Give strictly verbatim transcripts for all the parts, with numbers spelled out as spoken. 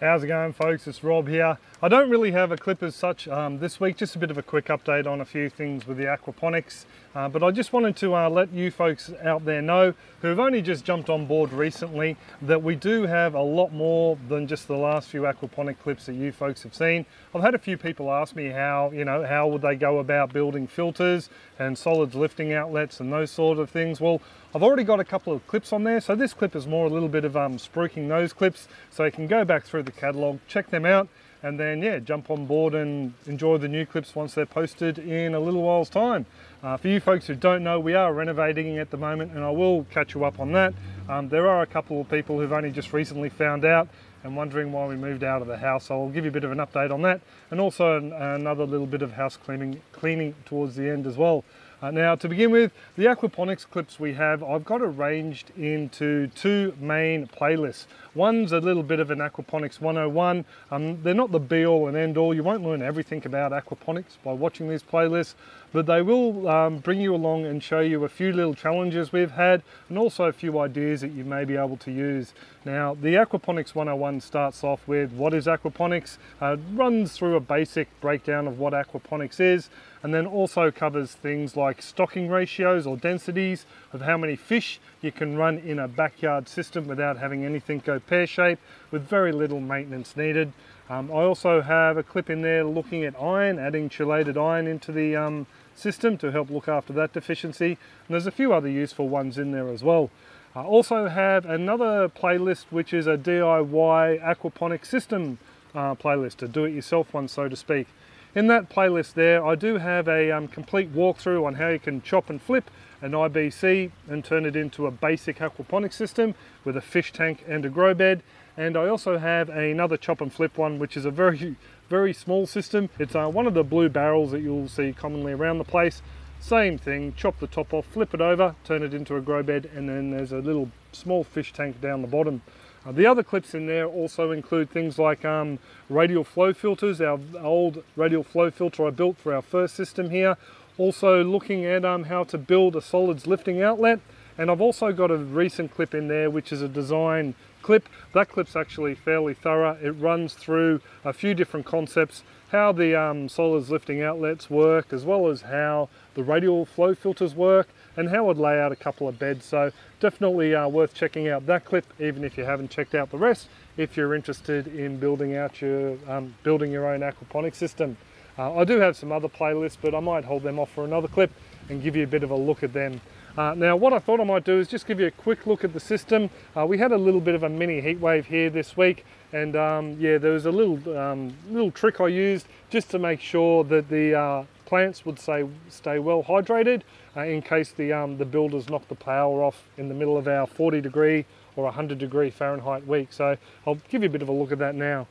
How's it going, folks? It's Rob here. I don't really have a clip as such um, this week, just a bit of a quick update on a few things with the aquaponics, uh, but I just wanted to uh, let you folks out there know who've only just jumped on board recently that we do have a lot more than just the last few aquaponic clips that you folks have seen. I've had a few people ask me how, you know, how would they go about building filters and solids lifting outlets and those sort of things. Well, I've already got a couple of clips on there, so this clip is more a little bit of um, spruiking those clips, so you can go back through the catalog, check them out, and then yeah, jump on board and enjoy the new clips once they're posted in a little while's time. Uh, for you folks who don't know, we are renovating at the moment, and I will catch you up on that. Um, there are a couple of people who've only just recently found out and wondering why we moved out of the house, so I'll give you a bit of an update on that, and also an, another little bit of house cleaning, cleaning towards the end as well. Uh, now, to begin with, the aquaponics clips we have, I've got arranged into two main playlists. One's a little bit of an aquaponics one oh one. Um, they're not the be-all and end-all. You won't learn everything about aquaponics by watching these playlists, but they will um, bring you along and show you a few little challenges we've had, and also a few ideas that you may be able to use. Now, the aquaponics one oh one starts off with what is aquaponics, uh, runs through a basic breakdown of what aquaponics is, and then also covers things like stocking ratios or densities of how many fish you can run in a backyard system without having anything go pear-shaped with very little maintenance needed. Um, I also have a clip in there looking at iron, adding chelated iron into the um, system to help look after that deficiency, and there's a few other useful ones in there as well. I also have another playlist which is a D I Y aquaponic system uh, playlist, a do-it-yourself one, so to speak. In that playlist there, I do have a um, complete walkthrough on how you can chop and flip an I B C and turn it into a basic aquaponic system with a fish tank and a grow bed. And I also have another chop and flip one, which is a very, very small system. It's uh, one of the blue barrels that you'll see commonly around the place. Same thing, chop the top off, flip it over, turn it into a grow bed, and then there's a little small fish tank down the bottom. Uh, the other clips in there also include things like um, radial flow filters, our old radial flow filter I built for our first system here. Also looking at um, how to build a solids lifting outlet. And I've also got a recent clip in there, which is a design clip. That clip's actually fairly thorough. It runs through a few different concepts, how the um, solids lifting outlets work, as well as how the radial flow filters work, and how I'd lay out a couple of beds. So definitely uh, worth checking out that clip, even if you haven't checked out the rest, if you're interested in building out your um, building your own aquaponic system. Uh, I do have some other playlists, but I might hold them off for another clip and give you a bit of a look at them. Uh, now, what I thought I might do is just give you a quick look at the system. Uh, we had a little bit of a mini heat wave here this week, and um, yeah, there was a little um, little trick I used just to make sure that the uh, plants would say, stay well hydrated uh, in case the, um, the builders knocked the power off in the middle of our forty degree or one hundred degree Fahrenheit week. So I'll give you a bit of a look at that now.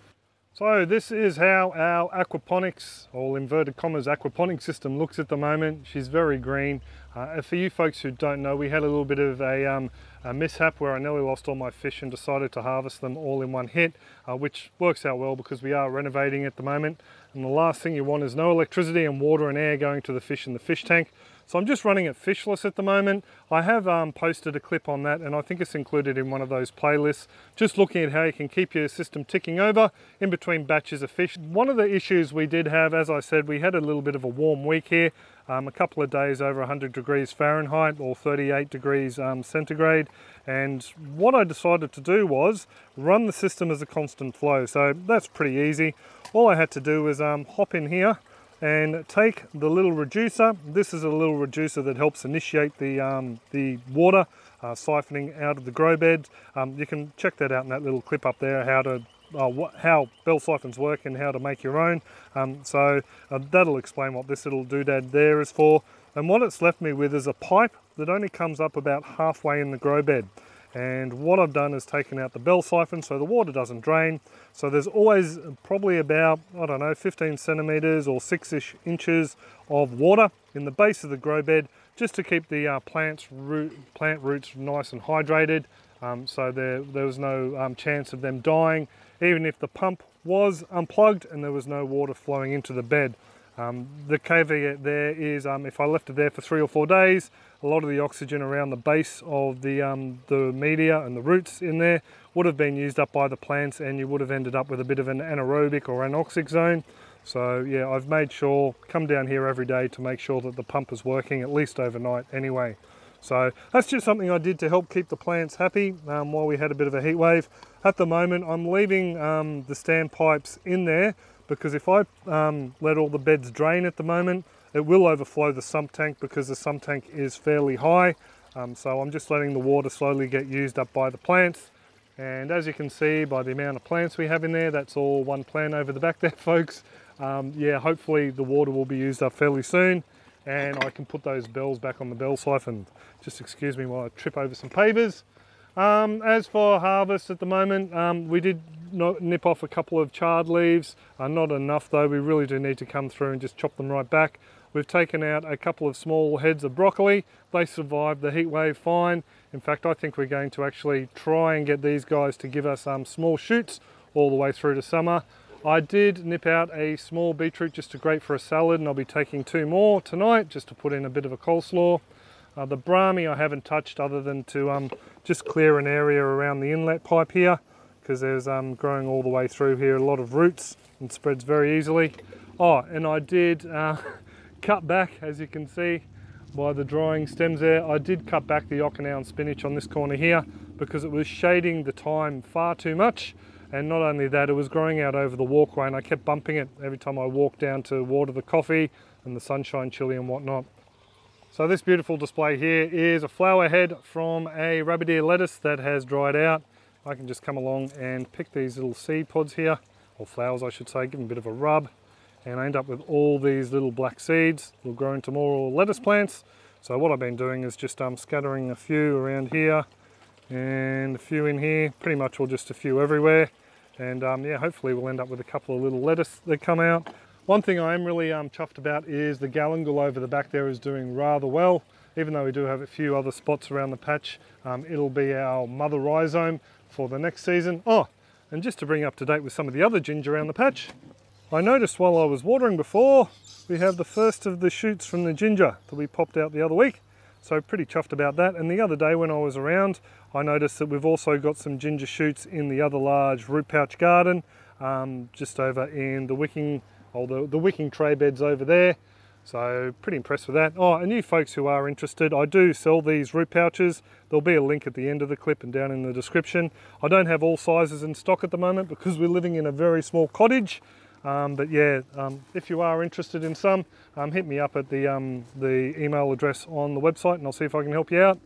So this is how our aquaponics, or inverted commas aquaponic system, looks at the moment. She's very green. Uh, for you folks who don't know, we had a little bit of a, um, a mishap where I nearly lost all my fish and decided to harvest them all in one hit, uh, which works out well because we are renovating at the moment. And the last thing you want is no electricity and water and air going to the fish in the fish tank. So I'm just running it fishless at the moment. I have um, posted a clip on that, and I think it's included in one of those playlists, just looking at how you can keep your system ticking over in between batches of fish. One of the issues we did have, as I said, we had a little bit of a warm week here, um, a couple of days over one hundred degrees Fahrenheit or thirty-eight degrees um, centigrade. And what I decided to do was run the system as a constant flow. So that's pretty easy. All I had to do was um, hop in here and take the little reducer. This is a little reducer that helps initiate the, um, the water uh, siphoning out of the grow bed. Um, you can check that out in that little clip up there, how to uh, what, how bell siphons work and how to make your own. Um, so uh, that'll explain what this little doodad there is for. And what it's left me with is a pipe that only comes up about halfway in the grow bed. And what I've done is taken out the bell siphon so the water doesn't drain. So there's always probably about, I don't know, fifteen centimeters or six-ish inches of water in the base of the grow bed, just to keep the uh, plants root, plant roots nice and hydrated. Um, so there, there was no um, chance of them dying, even if the pump was unplugged and there was no water flowing into the bed. Um, the caveat there is um, if I left it there for three or four days, a lot of the oxygen around the base of the, um, the media and the roots in there would have been used up by the plants, and you would have ended up with a bit of an anaerobic or anoxic zone. So yeah, I've made sure, come down here every day to make sure that the pump is working at least overnight anyway. So that's just something I did to help keep the plants happy um, while we had a bit of a heat wave. At the moment, I'm leaving um, the standpipes in there, because if I um, let all the beds drain at the moment, it will overflow the sump tank because the sump tank is fairly high. Um, so I'm just letting the water slowly get used up by the plants. And as you can see by the amount of plants we have in there, that's all one plant over the back there, folks. Um, yeah, hopefully the water will be used up fairly soon, and I can put those bells back on the bell siphon. Just excuse me while I trip over some pavers. Um, as for harvest at the moment, um, we did nip off a couple of charred leaves, uh, not enough though. We really do need to come through and just chop them right back. We've taken out a couple of small heads of broccoli. They survived the heat wave fine. In fact, I think we're going to actually try and get these guys to give us um, small shoots all the way through to summer. I did nip out a small beetroot just to grate for a salad, and I'll be taking two more tonight just to put in a bit of a coleslaw. Uh, the brahmi I haven't touched other than to um, just clear an area around the inlet pipe here, because there's um, growing all the way through here a lot of roots and spreads very easily. Oh, and I did uh, cut back, as you can see by the drying stems there, I did cut back the Okinawan spinach on this corner here because it was shading the thyme far too much, and not only that, it was growing out over the walkway and I kept bumping it every time I walked down to water the coffee and the sunshine chili and whatnot. So this beautiful display here is a flower head from a rabbit ear lettuce that has dried out. I can just come along and pick these little seed pods here, or flowers I should say, give them a bit of a rub, and I end up with all these little black seeds. They'll grow into more lettuce plants. So what I've been doing is just um, scattering a few around here and a few in here, pretty much all just a few everywhere. And um, yeah, hopefully we'll end up with a couple of little lettuce that come out. One thing I am really um, chuffed about is the galangal over the back there is doing rather well. Even though we do have a few other spots around the patch, um, it'll be our mother rhizome for the next season. Oh, and just to bring up to date with some of the other ginger around the patch, I noticed while I was watering before, we have the first of the shoots from the ginger that we popped out the other week. So pretty chuffed about that. And the other day when I was around, I noticed that we've also got some ginger shoots in the other large root pouch garden, um, just over in the wicking, or the, the wicking tray beds over there. So pretty impressed with that. Oh, and you folks who are interested, I do sell these root pouches. There'll be a link at the end of the clip and down in the description. I don't have all sizes in stock at the moment because we're living in a very small cottage. Um, but yeah, um, if you are interested in some, um, hit me up at the, um, the email address on the website and I'll see if I can help you out.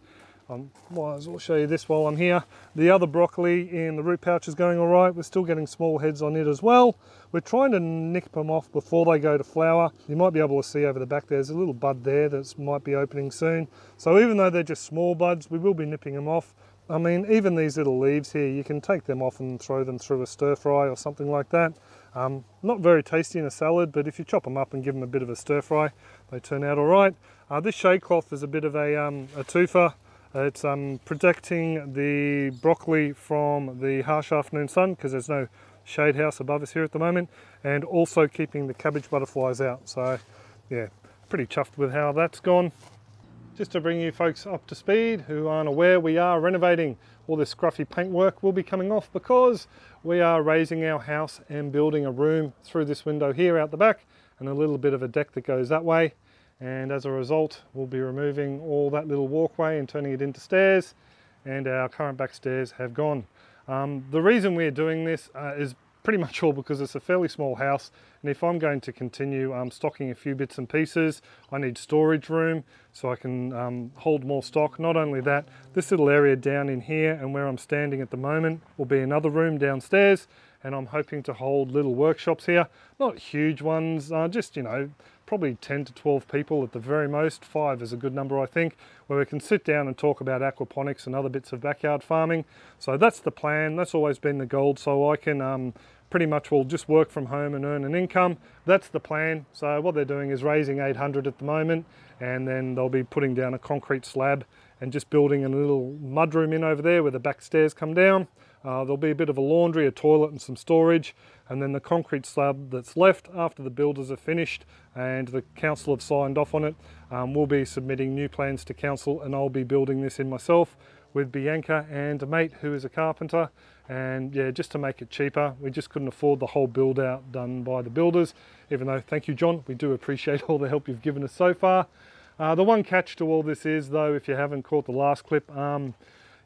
I might as well show you this while I'm here. The other broccoli in the root pouch is going all right. We're still getting small heads on it as well. We're trying to nip them off before they go to flower. You might be able to see over the back there's a little bud there that might be opening soon. So even though they're just small buds, we will be nipping them off. I mean, even these little leaves here, you can take them off and throw them through a stir fry or something like that. Um, not very tasty in a salad, but if you chop them up and give them a bit of a stir fry, they turn out all right. Uh, this shade cloth is a bit of a, um, a twofer. It's um, protecting the broccoli from the harsh afternoon sun because there's no shade house above us here at the moment, and also keeping the cabbage butterflies out. So yeah, pretty chuffed with how that's gone. Just to bring you folks up to speed who aren't aware, we are renovating. All this scruffy paintwork will be coming off because we are raising our house and building a room through this window here out the back and a little bit of a deck that goes that way. And as a result, we'll be removing all that little walkway and turning it into stairs, and our current back stairs have gone. Um, the reason we're doing this uh, is pretty much all because it's a fairly small house, and if I'm going to continue um, stocking a few bits and pieces, I need storage room so I can um, hold more stock. Not only that, this little area down in here and where I'm standing at the moment will be another room downstairs, and I'm hoping to hold little workshops here. Not huge ones, uh, just, you know, probably ten to twelve people at the very most. Five is a good number, I think, where we can sit down and talk about aquaponics and other bits of backyard farming. So that's the plan. That's always been the goal. So I can um, pretty much will just work from home and earn an income. That's the plan. So what they're doing is raising eight hundred at the moment, and then they'll be putting down a concrete slab and just building a little mudroom in over there where the back stairs come down. Uh, there'll be a bit of a laundry, a toilet and some storage, and then the concrete slab that's left after the builders are finished and the council have signed off on it. Um, we'll be submitting new plans to council, and I'll be building this in myself with Bianca and a mate who is a carpenter. And yeah, just to make it cheaper, we just couldn't afford the whole build out done by the builders, even though, thank you John, we do appreciate all the help you've given us so far. Uh, the one catch to all this is though, if you haven't caught the last clip, um,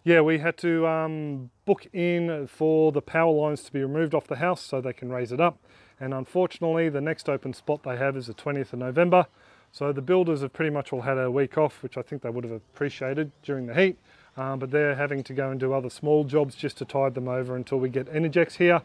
yeah, we had to um, book in for the power lines to be removed off the house so they can raise it up. And unfortunately, the next open spot they have is the twentieth of November. So the builders have pretty much all had a week off, which I think they would have appreciated during the heat. Um, but they're having to go and do other small jobs just to tide them over until we get Energex here.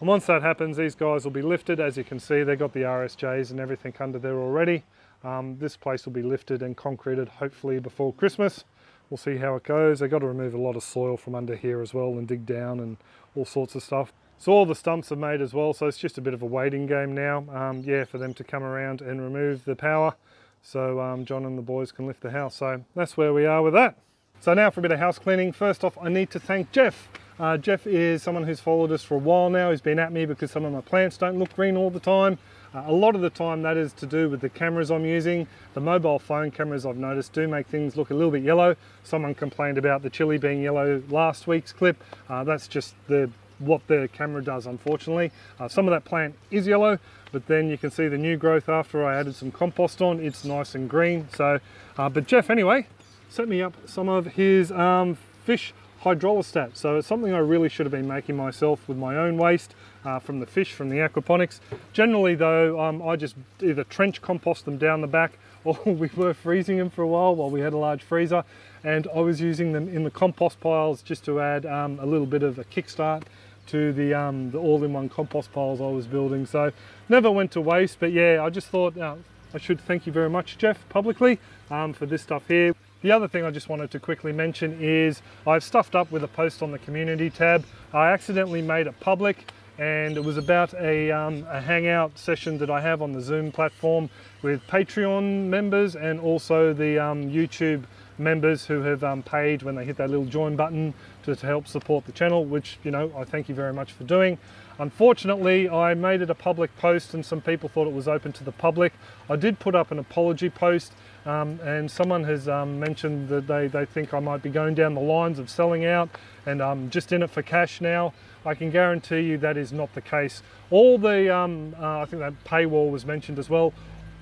And once that happens, these guys will be lifted. As you can see, they've got the R S Js and everything under there already. Um, this place will be lifted and concreted hopefully before Christmas. We'll see how it goes. They've got to remove a lot of soil from under here as well and dig down and all sorts of stuff. So all the stumps are made as well, so it's just a bit of a waiting game now, um, yeah, for them to come around and remove the power so um, John and the boys can lift the house. So that's where we are with that. So now for a bit of house cleaning. First off, I need to thank Jeff. Uh, Jeff is someone who's followed us for a while now. He's been at me because some of my plants don't look green all the time. Uh, a lot of the time that is to do with the cameras I'm using. The mobile phone cameras, I've noticed, do make things look a little bit yellow. Someone complained about the chili being yellow last week's clip. Uh, that's just the what the camera does, unfortunately. Uh, some of that plant is yellow, but then you can see the new growth after I added some compost on. It's nice and green. So, uh, but Jeff, anyway, set me up some of his um, fish Hydrolostat. So it's something I really should have been making myself with my own waste uh, from the fish, from the aquaponics. Generally though, um, I just either trench compost them down the back, or we were freezing them for a while while we had a large freezer, and I was using them in the compost piles just to add um, a little bit of a kickstart to the, um, the all-in-one compost piles I was building. So never went to waste, but yeah, I just thought uh, I should thank you very much, Jeff, publicly um, for this stuff here. The other thing I just wanted to quickly mention is I've stuffed up with a post on the community tab. I accidentally made it public, and it was about a, um, a hangout session that I have on the Zoom platform with Patreon members and also the um, YouTube members who have um, paid when they hit that little join button to, to help support the channel, which, you know, I thank you very much for doing. Unfortunately, I made it a public post and some people thought it was open to the public. I did put up an apology post, um, and someone has um, mentioned that they, they think I might be going down the lines of selling out and I'm um, just in it for cash now. I can guarantee you that is not the case. All the, um, uh, I think that paywall was mentioned as well.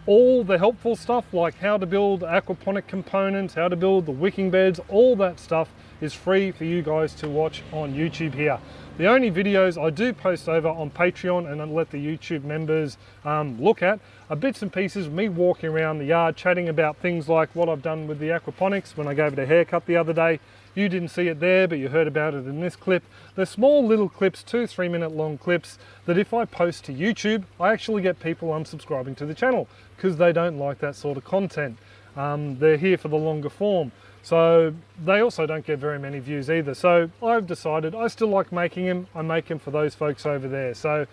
All the helpful stuff, like how to build aquaponic components, how to build the wicking beds, all that stuff is free for you guys to watch on YouTube here. The only videos I do post over on Patreon and then let the YouTube members um, look at are bits and pieces of me walking around the yard, chatting about things like what I've done with the aquaponics when I gave it a haircut the other day. You didn't see it there, but you heard about it in this clip. They're small little clips, two, three minute long clips that if I post to YouTube, I actually get people unsubscribing to the channel because they don't like that sort of content. Um, they're here for the longer form. So they also don't get very many views either. So I've decided I still like making them. I make them for those folks over there. So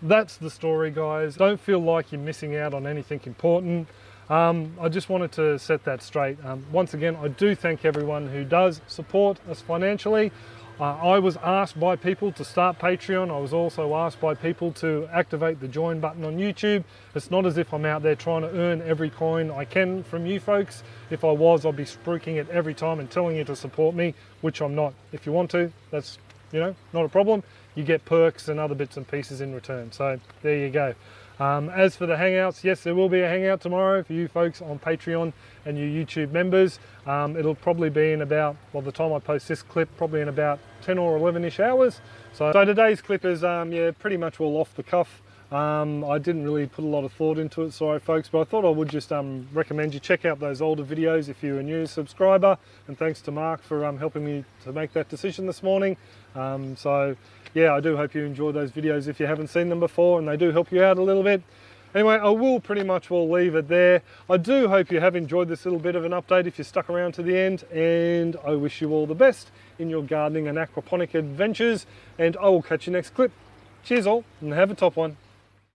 that's the story, guys. Don't feel like you're missing out on anything important. Um, I just wanted to set that straight. Um, once again, I do thank everyone who does support us financially. Uh, I was asked by people to start Patreon. I was also asked by people to activate the join button on YouTube. It's not as if I'm out there trying to earn every coin I can from you folks. If I was, I'd be spruiking it every time and telling you to support me, which I'm not. If you want to, that's, you know, not a problem. You get perks and other bits and pieces in return. So there you go. Um, as for the hangouts, yes, there will be a hangout tomorrow for you folks on Patreon and you YouTube members. Um, it'll probably be in about, well, the time I post this clip, probably in about ten or eleven-ish hours. So, so today's clip is, um, yeah, pretty much all off the cuff. Um, I didn't really put a lot of thought into it, sorry folks, but I thought I would just um, recommend you check out those older videos if you're a new subscriber, and thanks to Mark for um, helping me to make that decision this morning. Um, so yeah, I do hope you enjoy those videos if you haven't seen them before, and they do help you out a little bit. Anyway, I will pretty much will leave it there. I do hope you have enjoyed this little bit of an update if you stuck around to the end, and I wish you all the best in your gardening and aquaponic adventures, and I will catch you next clip. Cheers all, and have a top one.